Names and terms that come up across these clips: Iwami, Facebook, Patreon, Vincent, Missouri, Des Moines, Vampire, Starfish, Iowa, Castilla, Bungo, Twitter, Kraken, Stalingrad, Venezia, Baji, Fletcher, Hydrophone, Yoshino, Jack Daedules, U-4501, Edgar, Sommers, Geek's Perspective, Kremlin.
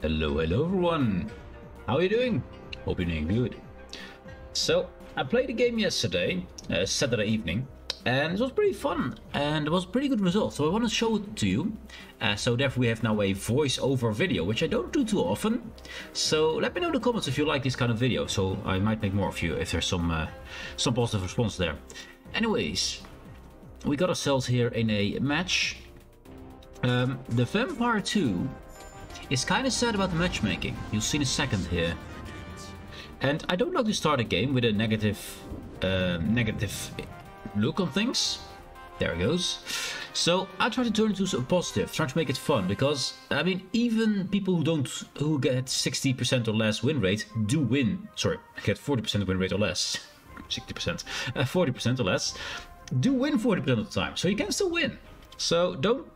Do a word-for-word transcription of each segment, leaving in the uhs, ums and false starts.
Hello, hello everyone. How are you doing? Hope you're doing good. So, I played the game yesterday, uh, Saturday evening, and it was pretty fun, and it was a pretty good result, so I want to show it to you. Uh, so therefore we have now a voice-over video, which I don't do too often. So let me know in the comments if you like this kind of video, so I might make more of you if there's some, uh, some positive response there. Anyways, we got ourselves here in a match. Um, the Vampire two is kind of sad about the matchmaking. You'll see in a second here. And I don't like to start a game with a negative, uh, negative look on things. There it goes. So I try to turn it into a positive, try to make it fun, because I mean, even people who don't, who get sixty percent or less win rate do win. Sorry, get forty percent win rate or less, sixty percent, uh, forty percent or less, do win forty percent of the time. So you can still win. So don't.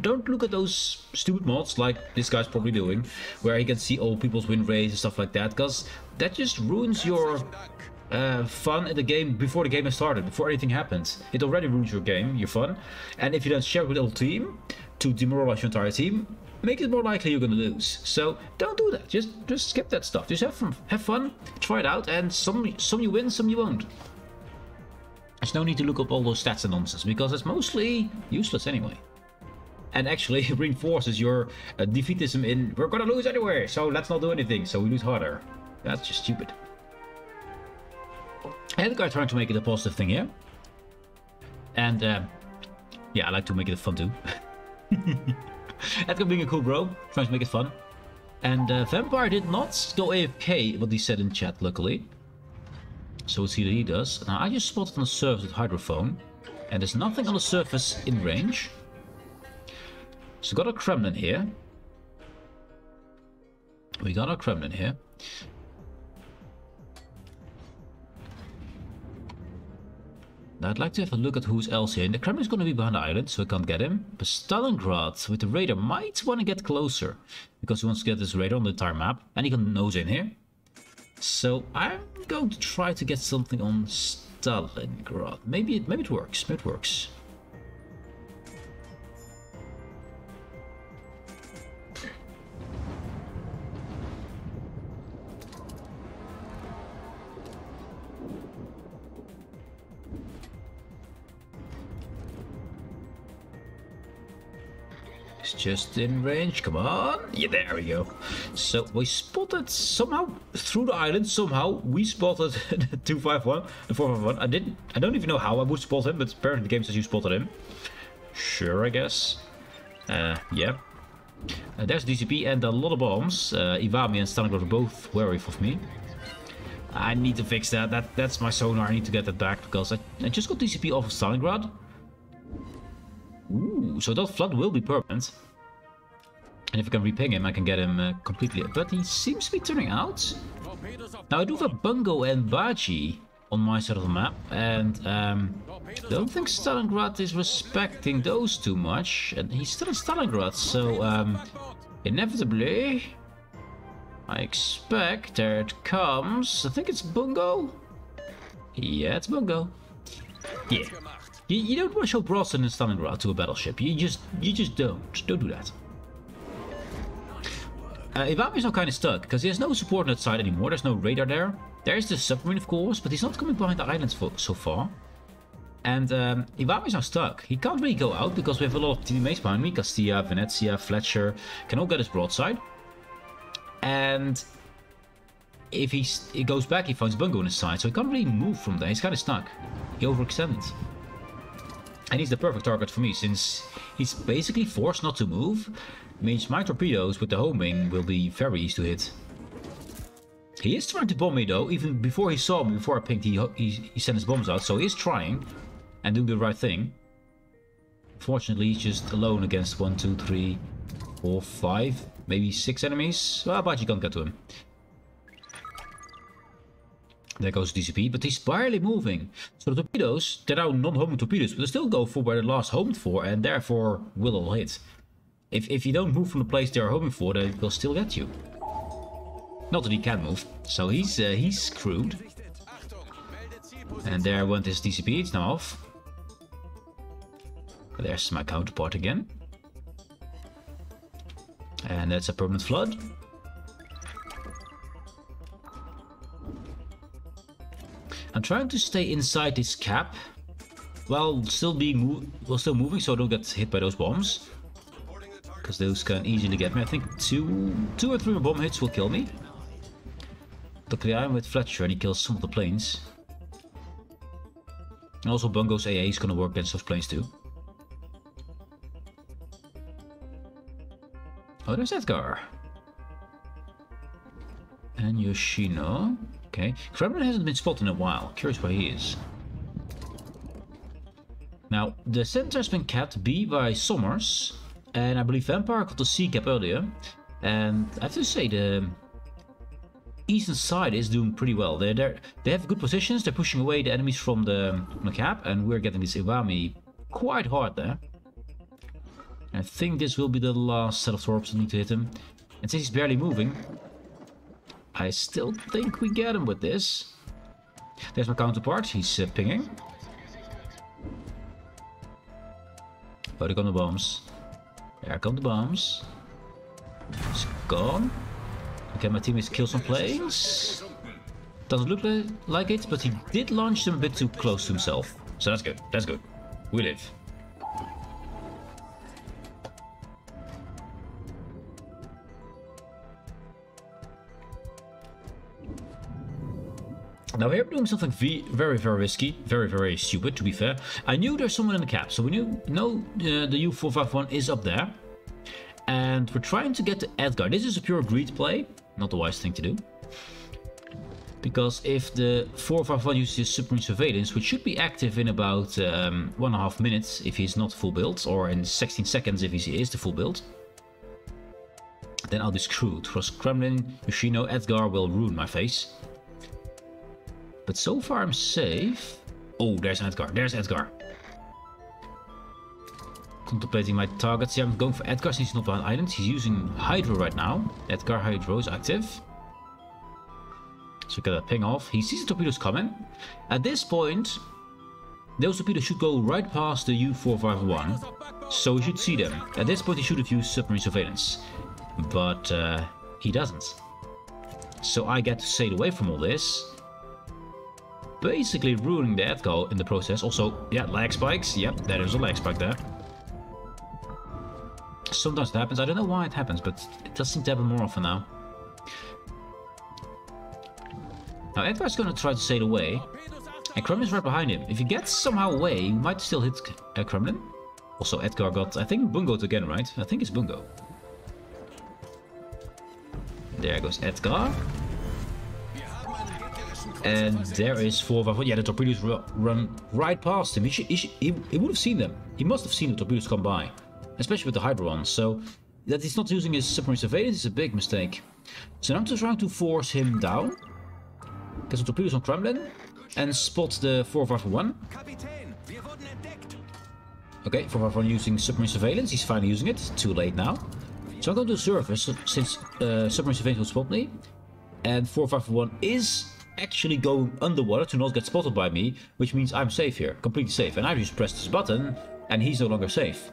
Don't look at those stupid mods like this guy's probably doing, where he can see all people's win rates and stuff like that, because that just ruins your uh, fun in the game before the game has started, before anything happens. It already ruins your game, your fun, and if you don't share it with the whole team to demoralize your entire team, make it more likely you're gonna lose. So don't do that. Just just skip that stuff. Just have fun. Have fun. Try it out, and some some you win, some you won't. There's no need to look up all those stats and nonsense because it's mostly useless anyway. And actually reinforces your uh, defeatism in, we're gonna lose anyway, so let's not do anything, so we lose harder. That's just stupid. Edgar trying to make it a positive thing here. And, uh, yeah, I like to make it fun too. Edgar being a cool bro, trying to make it fun. And uh, Vampire did not go A F K, what he said in chat, luckily. So let's see what he does. Now, I just spotted on the surface with Hydrophone, and there's nothing on the surface in range. So got a Kremlin here. We got a Kremlin here. Now I'd like to have a look at who's else here. And the Kremlin's going to be behind the island, so we can't get him. But Stalingrad with the radar might want to get closer, because he wants to get this radar on the entire map. And he can nose in here. So I'm going to try to get something on Stalingrad. Maybe it, maybe it works. Maybe it works. Just in range, come on. Yeah, there we go. So we spotted somehow through the island, somehow we spotted the two five one, the four five one. I didn't, I don't even know how I would spot him, but apparently the game says you spotted him. Sure, I guess. Uh, yeah. Uh, there's D C P and a lot of bombs. Uh, Iwami and Stalingrad are both wary of me. I need to fix that. that. That's my sonar. I need to get that back because I, I just got D C P off of Stalingrad. Ooh, so that flood will be permanent. And if I can reping him, I can get him uh, completely. But he seems to be turning out. Now, I do have Bungo and Baji on my side of the map. And um, don't think Stalingrad is respecting those too much. And he's still in Stalingrad, so um, inevitably, I expect there it comes. I think it's Bungo. Yeah, it's Bungo. Yeah. You, you don't want to show Bronson and Stalingrad to a battleship. You just you just don't. Don't do that. Uh, Iwami is now kind of stuck, because he has no support on that side anymore. There's no radar there. There is the submarine, of course, but he's not coming behind the islands for, so far. And um, Iwami is now stuck. He can't really go out, because we have a lot of teammates behind me. Castilla, Venezia, Fletcher can all get his broadside. And if he's, he goes back, he finds Bungo on his side, so he can't really move from there. He's kind of stuck. He overextended. And he's the perfect target for me, since he's basically forced not to move, means my torpedoes with the homing will be very easy to hit. He is trying to bomb me though, even before he saw me, before I pinged, he, he, he sent his bombs out, so he is trying and doing the right thing. Fortunately, he's just alone against one, two, three, four, five, maybe six enemies. Well, but you can't get to him. There goes D C P, but he's barely moving. So the torpedoes, they're now non-homing torpedoes, but they still go for where they're last homed for, and therefore will all hit. If, if you don't move from the place they're homing for, they will still get you. Not that he can move, so he's, uh, he's screwed. And there went his D C P, it's now off. There's my counterpart again. And that's a permanent flood. I'm trying to stay inside this cap while still being move while still moving, so I don't get hit by those bombs, because those can easily get me. I think two, two or three bomb hits will kill me. Luckily, I'm with Fletcher, and he kills some of the planes. And also, Bungo's A A is gonna work against those planes too. Oh, there's Edgar. And Yoshino. Okay. Kremlin hasn't been spotted in a while. Curious where he is. Now, the center has been capped B by Sommers. And I believe Vampire got the C cap earlier. And I have to say, the eastern side is doing pretty well. They're, they're, they have good positions. They're pushing away the enemies from the, from the cap. And we're getting this Iwami quite hard there. I think this will be the last set of torps that need to hit him. And since he's barely moving, I still think we get him with this. There's my counterpart. He's uh, pinging. Oh, there come the bombs. There come the bombs. It's gone. Okay, my teammates kill some planes. Doesn't look like it, but he did launch them a bit too close to himself. So that's good. That's good. We live. Now here we're doing something very, very risky, very, very stupid, to be fair. I knew there's someone in the cap, so we knew, know uh, the U four five one is up there. And we're trying to get to Edgar. This is a pure greed play, not the wise thing to do. Because if the four five one uses submarine surveillance, which should be active in about um, one and a half minutes if he's not full built, or in sixteen seconds if he is the full build, then I'll be screwed. Because Kremlin, Yoshino, Edgar will ruin my face. But so far I'm safe. Oh, there's Edgar. There's Edgar. Contemplating my targets. Yeah, I'm going for Edgar since he's not on an island. He's using Hydro right now. Edgar Hydro is active. So we got a ping off. He sees the torpedoes coming. At this point, those torpedoes should go right past the U four five one. So we should see them. At this point, he should have used submarine surveillance. But uh, he doesn't. So I get to sail away from all this. Basically ruining the Edgar in the process. Also, yeah, lag spikes. Yep, there is a lag spike there. Sometimes it happens. I don't know why it happens, but it does seem to happen more often now. Now, Edgar's going to try to sail away. And Kremlin's right behind him. If he gets somehow away, he might still hit uh, Kremlin. Also, Edgar got, I think, Bungoed again, right? I think it's Bungo. There goes Edgar. And there is four five one. Yeah, the torpedoes run right past him. He, should, he, should, he, he would have seen them. He must have seen the torpedoes come by. Especially with the Hydro ones. So, that he's not using his submarine surveillance is a big mistake. So now I'm just trying to force him down. Get some torpedoes on Kremlin. And spot the four five one. Okay, four five one using submarine surveillance. He's finally using it. Too late now. So I'm going to surface since uh, submarine surveillance will spot me. And four five one is actually going underwater to not get spotted by me, which means I'm safe here, completely safe. And I just pressed this button, and he's no longer safe.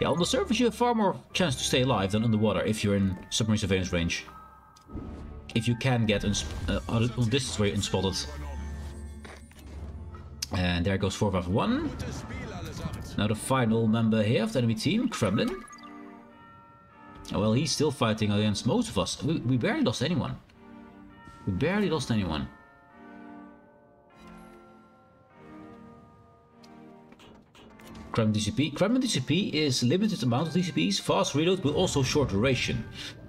Yeah, on the surface you have far more chance to stay alive than underwater if you're in submarine surveillance range. If you can get on uh, distance where you're unspotted. And there goes four five one. Now the final member here of the enemy team, Kremlin. Oh, well, he's still fighting against most of us. We, we barely lost anyone. We barely lost anyone. Kremlin D C P. Kremlin D C P is limited amount of D C Ps, fast reload, but also short duration.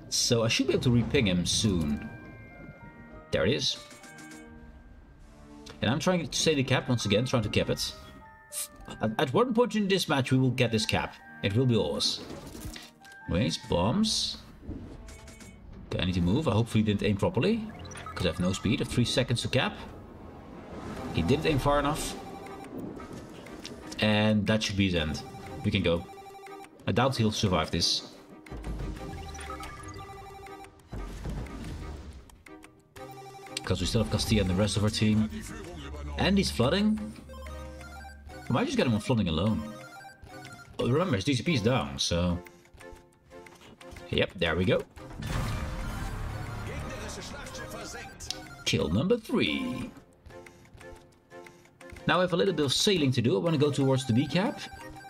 So I should be able to reping him soon. There it is. And I'm trying to save the cap once again, trying to cap it. At one point in this match we will get this cap. It will be ours. Wait, bombs. Okay, I need to move. I hopefully didn't aim properly. Because I have no speed. I have three seconds to cap. He didn't aim far enough. And that should be his end. We can go. I doubt he'll survive this. Because we still have Castilla and the rest of our team. And he's flooding. I might just get him on flooding alone. Oh, remember, his D C P is down, so... Yep, there we go. Kill number three. Now I have a little bit of sailing to do. I want to go towards the B-cap.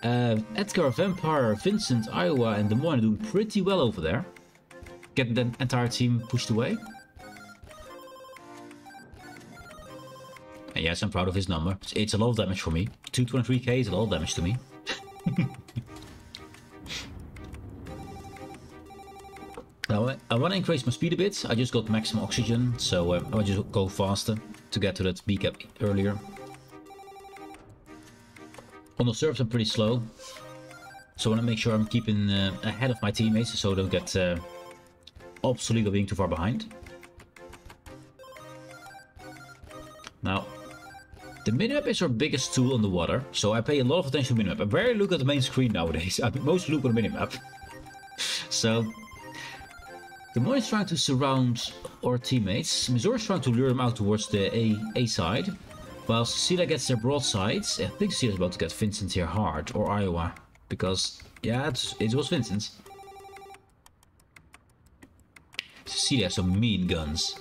Uh, Edgar, Vampire, Vincent, Iowa and Des Moines are doing pretty well over there. Get the entire team pushed away. And yes, I'm proud of his number. It's, it's a lot of damage for me. two twenty-three K is a lot of damage to me. Now, I want to increase my speed a bit. I just got maximum oxygen, so uh, I'll just go faster to get to that B-cap earlier. On the surface, I'm pretty slow, so I want to make sure I'm keeping uh, ahead of my teammates so I don't get uh, obsolete or being too far behind. Now, the minimap is our biggest tool on the water, so I pay a lot of attention to the minimap. I barely look at the main screen nowadays. I mostly look at the minimap. So, Des Moines is trying to surround our teammates. Missouri is trying to lure them out towards the A, A side. While Castilla gets their broadsides, I think Castilla's about to get Vincent here hard, or Iowa, because, yeah, it's, it was Vincent. Castilla has some mean guns.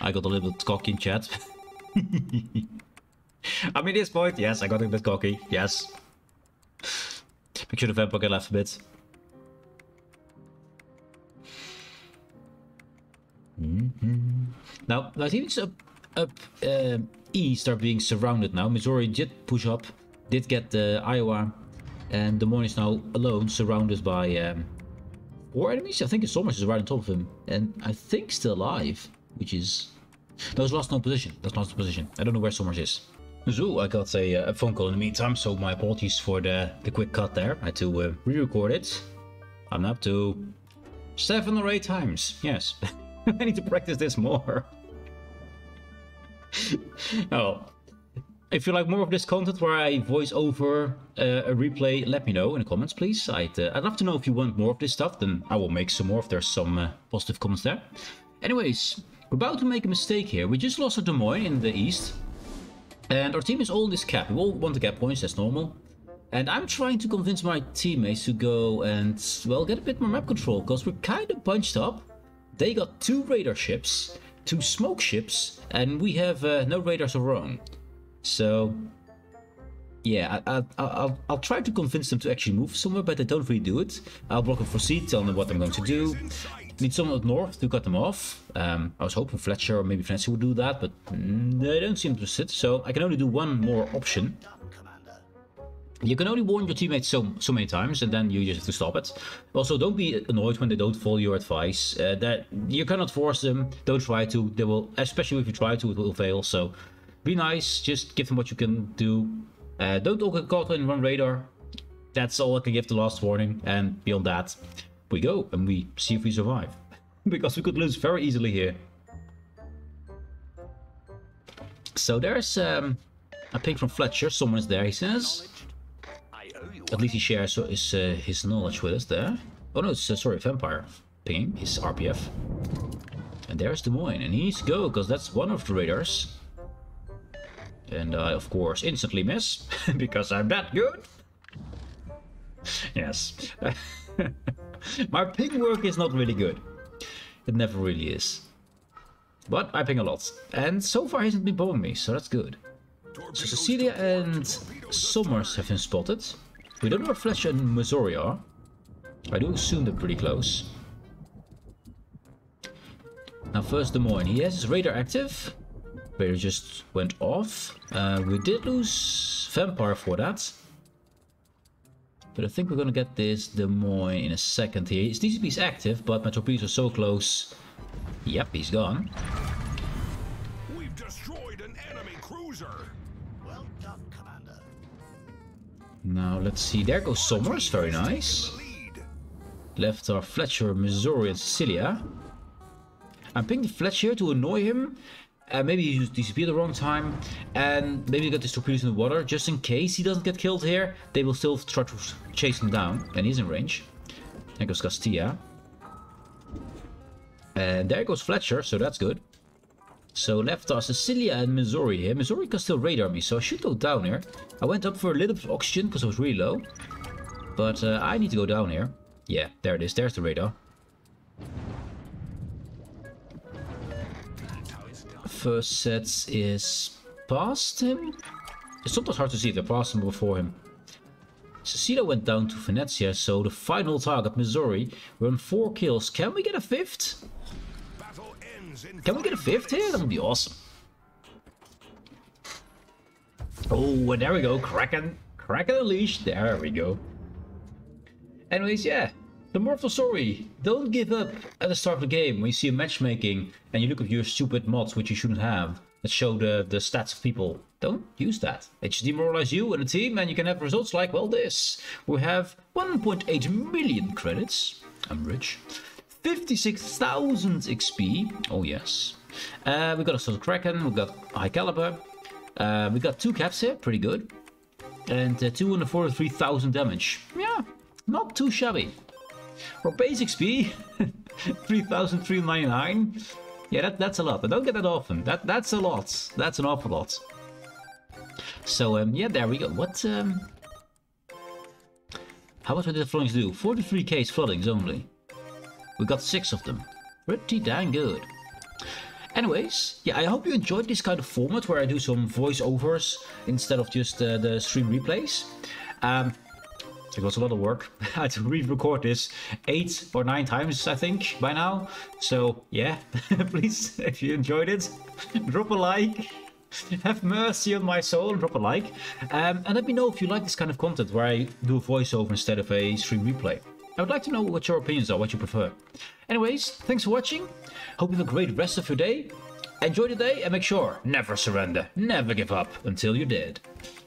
I got a little bit cocky in chat. I mean, at this point, yes, I got a bit cocky, yes. Make sure the vampire get left a bit. Mm-hmm. Now, my team's up. Up uh, east are being surrounded now. Missouri did push up, did get uh, Iowa, and Des Moines is now alone, surrounded by um, war enemies. I think the Sommers is right on top of him, and I think still alive, which is... No, it's lost no position. That's lost no position. I don't know where Sommers is. So, I got a, a phone call in the meantime, so my apologies for the, the quick cut there. I had to uh, re-record it. I'm up to seven or eight times. Yes. I need to practice this more. Oh, if you like more of this content where I voice over uh, a replay, let me know in the comments, please. I'd, uh, I'd love to know if you want more of this stuff, then I will make some more if there's some uh, positive comments there. Anyways, we're about to make a mistake here. We just lost to Des Moines in the east, and our team is all in this cap. We all want to get points, that's normal. And I'm trying to convince my teammates to go and, well, get a bit more map control, because we're kind of bunched up. They got two radar ships, two smoke ships, and we have uh, no radars of our own. So, yeah, I, I, I'll, I'll try to convince them to actually move somewhere, but they don't really do it. I'll block them for C, tell them what I'm going to do. Need someone up north to cut them off. Um, I was hoping Fletcher or maybe Venezia would do that, but they don't seem interested, so I can only do one more option. You can only warn your teammates so so many times, and then you just have to stop it. Also, don't be annoyed when they don't follow your advice. Uh, that you cannot force them. Don't try to. They will, especially if you try to, it will fail. So, be nice. Just give them what you can do. Uh, don't all get caught in one radar. That's all I can give the last warning. And beyond that, we go and we see if we survive, because we could lose very easily here. So there's um, a ping from Fletcher. Someone is there. He says. At least he shares his, uh, his knowledge with us there. Oh no, it's, uh, sorry, Vampire pinging his R P F. And there's Des Moines, and he needs to go, because that's one of the raiders. And I, of course, instantly miss, because I'm that good. Yes. My ping work is not really good. It never really is. But I ping a lot. And so far he hasn't been bombing me, so that's good. So Cecilia and Sommers have been spotted. We don't know where Fletcher and Missouri are. I do assume they're pretty close. Now first Des Moines. He has his radar active. Radar just went off. Uh, we did lose Vampire for that. But I think we're going to get this Des Moines in a second here. His D C P is active, but my torpedoes are so close. Yep, he's gone. We've destroyed an enemy cruiser. Now, let's see. There goes Sommers. Very nice. Left are Fletcher, Missouri, and Cecilia. I'm pinging Fletcher to annoy him. Uh, maybe he used D C P at the wrong time. And maybe he got his torpedoes in the water. Just in case he doesn't get killed here, they will still try to chase him down. And he's in range. There goes Castilla. And there goes Fletcher, so that's good. So left are Cecilia and Missouri here. Missouri can still radar me, so I should go down here. I went up for a little bit of oxygen because I was really low. But uh, I need to go down here. Yeah, there it is. There's the radar. First sets is past him. It's sometimes hard to see if they're past him or before him. Cecilia went down to Venezia, so the final target, Missouri, we're on four kills. Can we get a fifth? Can we get a fifth here? That would be awesome. Oh, and there we go. Kraken. Kraken unleashed. There we go. Anyways, yeah. The moral story. Don't give up at the start of the game when you see a matchmaking and you look at your stupid mods, which you shouldn't have, that show the, the stats of people. Don't use that. It just demoralize you and the team, and you can have results like, well, this. We have one point eight million credits. I'm rich. fifty-six thousand X P. Oh, yes. Uh, we got a sort of Kraken. We got high caliber. Uh, we got two caps here. Pretty good. And uh, two hundred forty-three thousand damage. Yeah, not too shabby. For base X P, three thousand three hundred ninety-nine. Yeah, that, that's a lot. I don't get that often. That That's a lot. That's an awful lot. So, um, yeah, there we go. What, um... how much did the floodings do? forty-three K's floodings only. We got six of them. Pretty dang good. Anyways, yeah, I hope you enjoyed this kind of format where I do some voiceovers instead of just uh, the stream replays. Um... It was a lot of work. I had to re-record this eight or nine times, I think, by now. So, yeah, please, if you enjoyed it, drop a like. Have mercy on my soul, drop a like. Um, and let me know if you like this kind of content where I do a voiceover instead of a stream replay. I would like to know what your opinions are, what you prefer. Anyways, thanks for watching. Hope you have a great rest of your day. Enjoy the day and make sure, never surrender, never give up until you're dead.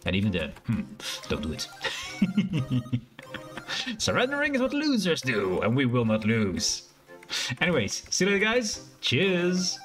And even then, hmm, don't do it. Surrendering is what losers do, and we will not lose. Anyways, see you later, guys. Cheers.